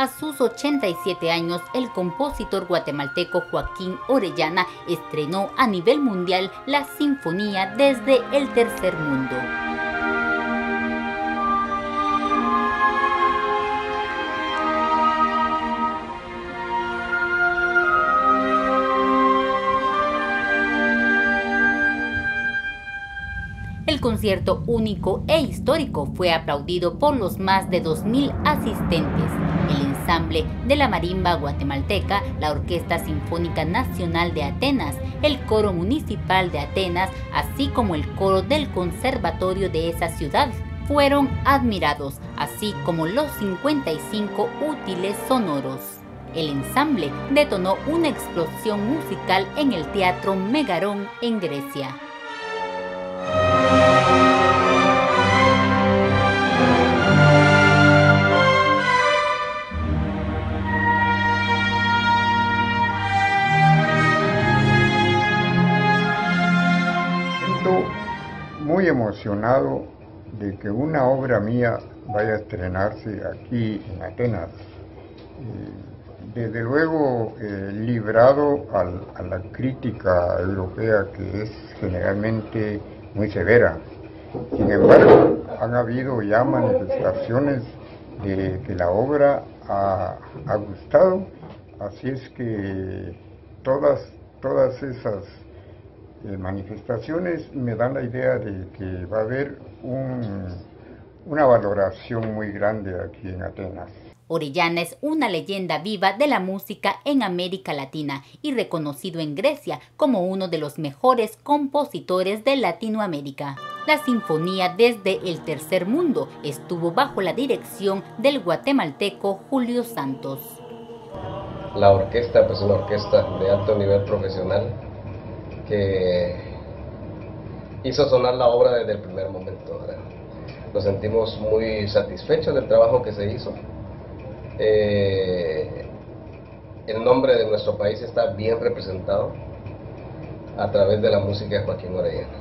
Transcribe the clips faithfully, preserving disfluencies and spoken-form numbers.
A sus ochenta y siete años, el compositor guatemalteco Joaquín Orellana estrenó a nivel mundial la Sinfonía desde el Tercer Mundo. El concierto único e histórico fue aplaudido por los más de dos mil asistentes. El ensamble de la marimba guatemalteca, la Orquesta Sinfónica Nacional de Atenas, el Coro Municipal de Atenas, así como el coro del Conservatorio de esa ciudad, fueron admirados, así como los cincuenta y cinco útiles sonoros. El ensamble detonó una explosión musical en el Teatro Megarón en Grecia. Muy emocionado de que una obra mía vaya a estrenarse aquí en Atenas. Desde luego eh, librado al, a la crítica europea, que es generalmente muy severa. Sin embargo, han habido ya manifestaciones de que la obra ha, ha gustado, así es que todas, todas esas Eh, manifestaciones me dan la idea de que va a haber un, una valoración muy grande aquí en Atenas. Orellana es una leyenda viva de la música en América Latina y reconocido en Grecia como uno de los mejores compositores de Latinoamérica. La Sinfonía desde el Tercer Mundo estuvo bajo la dirección del guatemalteco Julio Santos. La orquesta, pues una orquesta de alto nivel profesional, que hizo sonar la obra desde el primer momento, ¿verdad? Nos sentimos muy satisfechos del trabajo que se hizo. Eh, el nombre de nuestro país está bien representado a través de la música de Joaquín Orellana.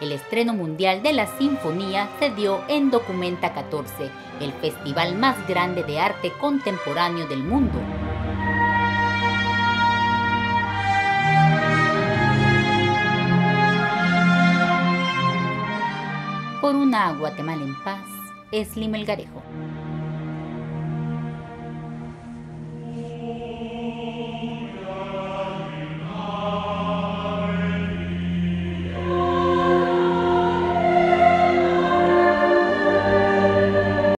El estreno mundial de la Sinfonía se dio en Documenta catorce, el festival más grande de arte contemporáneo del mundo. Por una Guatemala en paz, Eslly Melgarejo.